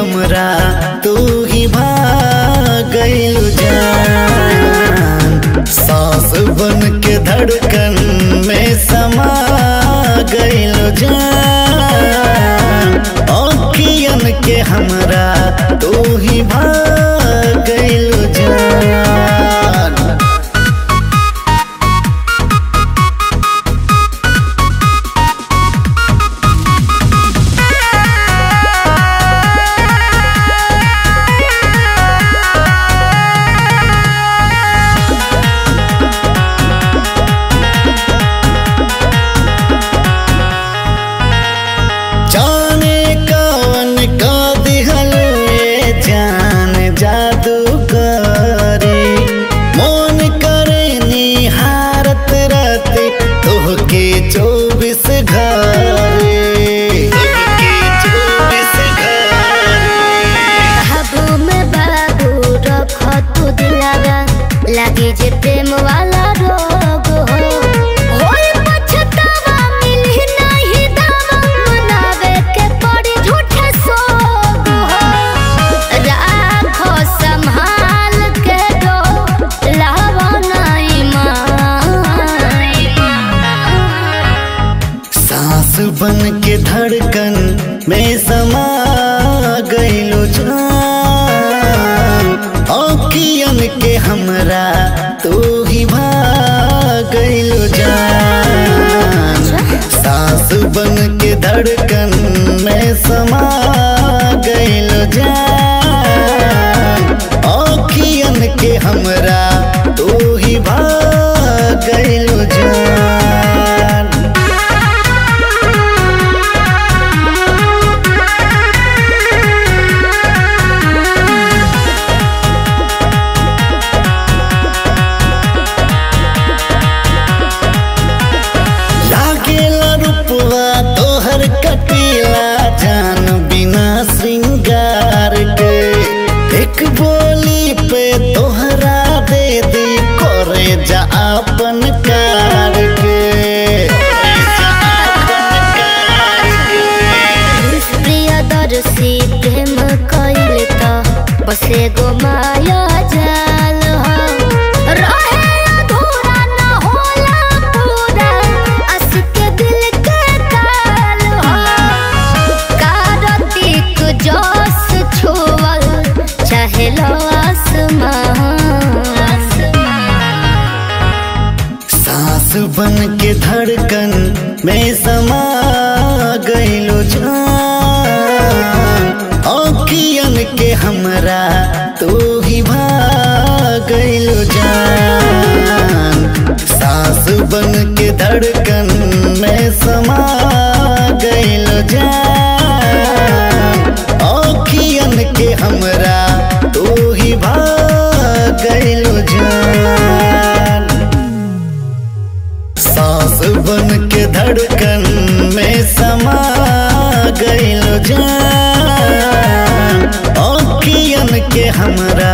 हमरा तू ही भागलू जान, सांस बन के धड़कन में समा गलू जान, औखियन के हमरा तू ही भागलू जान। बन के धड़कन में समा गइलो जान, औखियन के हमरा तू ही भागइलो जान, सांस बन के धड़कन में समा गइलो जान, औखियन के हमरा तू ही भागइलो जान। एगो माया जाल रहे अधूरा ना होला पूरा, अस के दिल के ताल कारती तू जोश छुअल चाहे लो आसमान। सांस बन के धड़कन में समा गइलो जान, औखियन के हमरा तू ही भागलू जान, सांस बन के धड़कन में समा गइलो जान, औखियन के हमरा तू ही भागलू जान, सांस बन के धड़कन में समा गइलो जान, औखियन के हमरा